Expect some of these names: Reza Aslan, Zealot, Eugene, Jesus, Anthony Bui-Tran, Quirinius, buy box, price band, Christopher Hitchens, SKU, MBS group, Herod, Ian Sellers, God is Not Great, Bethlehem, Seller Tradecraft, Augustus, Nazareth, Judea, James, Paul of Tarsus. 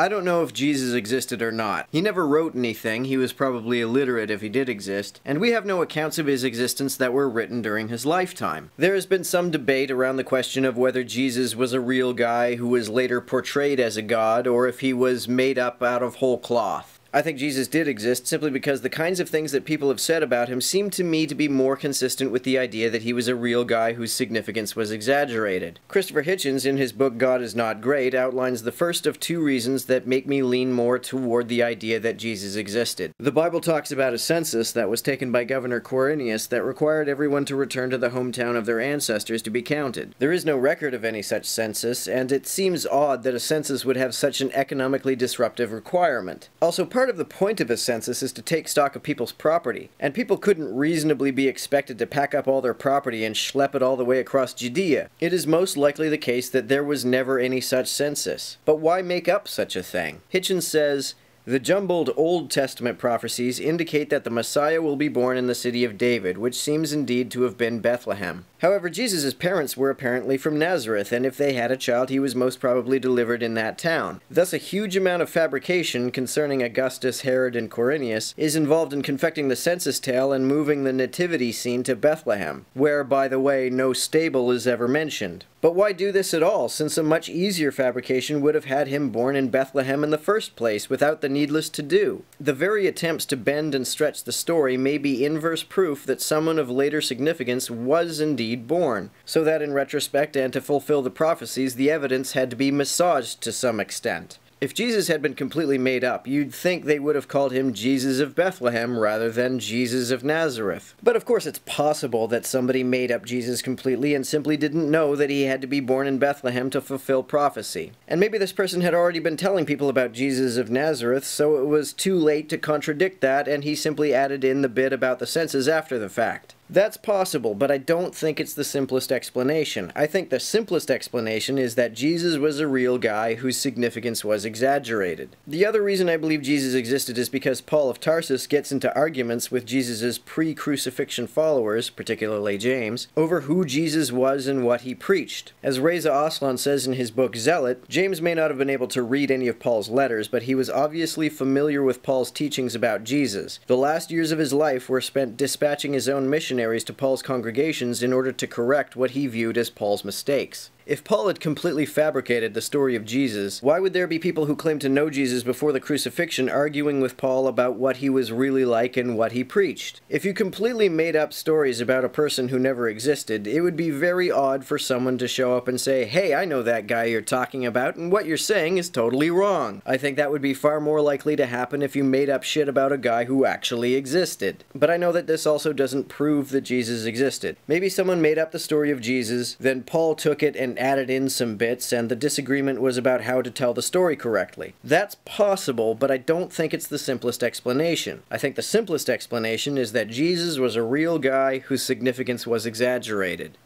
I don't know if Jesus existed or not. He never wrote anything, he was probably illiterate if he did exist, and we have no accounts of his existence that were written during his lifetime. There has been some debate around the question of whether Jesus was a real guy who was later portrayed as a god, or if he was made up out of whole cloth. I think Jesus did exist simply because the kinds of things that people have said about him seem to me to be more consistent with the idea that he was a real guy whose significance was exaggerated. Christopher Hitchens, in his book God is Not Great, outlines the first of two reasons that make me lean more toward the idea that Jesus existed. The Bible talks about a census that was taken by Governor Quirinius that required everyone to return to the hometown of their ancestors to be counted. There is no record of any such census, and it seems odd that a census would have such an economically disruptive requirement. Also, part of the point of a census is to take stock of people's property, and people couldn't reasonably be expected to pack up all their property and schlep it all the way across Judea. It is most likely the case that there was never any such census. But why make up such a thing? Hitchens says, "The jumbled Old Testament prophecies indicate that the Messiah will be born in the city of David, which seems indeed to have been Bethlehem. However, Jesus' parents were apparently from Nazareth, and if they had a child, he was most probably delivered in that town. Thus, a huge amount of fabrication concerning Augustus, Herod, and Quirinius is involved in confecting the census tale and moving the nativity scene to Bethlehem, where, by the way, no stable is ever mentioned. But why do this at all, since a much easier fabrication would have had him born in Bethlehem in the first place, without the needless to-do? The very attempts to bend and stretch the story may be inverse proof that someone of later significance was indeed born, so that in retrospect and to fulfill the prophecies, the evidence had to be massaged to some extent. If Jesus had been completely made up, you'd think they would have called him Jesus of Bethlehem rather than Jesus of Nazareth. But of course it's possible that somebody made up Jesus completely and simply didn't know that he had to be born in Bethlehem to fulfill prophecy. And maybe this person had already been telling people about Jesus of Nazareth, so it was too late to contradict that, and he simply added in the bit about the census after the fact. That's possible, but I don't think it's the simplest explanation. I think the simplest explanation is that Jesus was a real guy whose significance was exaggerated. The other reason I believe Jesus existed is because Paul of Tarsus gets into arguments with Jesus' pre-crucifixion followers, particularly James, over who Jesus was and what he preached. As Reza Aslan says in his book Zealot, James may not have been able to read any of Paul's letters, but he was obviously familiar with Paul's teachings about Jesus. The last years of his life were spent dispatching his own mission to Paul's congregations in order to correct what he viewed as Paul's mistakes. If Paul had completely fabricated the story of Jesus, why would there be people who claim to know Jesus before the crucifixion arguing with Paul about what he was really like and what he preached? If you completely made up stories about a person who never existed, it would be very odd for someone to show up and say, "Hey, I know that guy you're talking about, and what you're saying is totally wrong." I think that would be far more likely to happen if you made up shit about a guy who actually existed. But I know that this also doesn't prove that Jesus existed. Maybe someone made up the story of Jesus, then Paul took it and added in some bits, and the disagreement was about how to tell the story correctly. That's possible, but I don't think it's the simplest explanation. I think the simplest explanation is that Jesus was a real guy whose significance was exaggerated.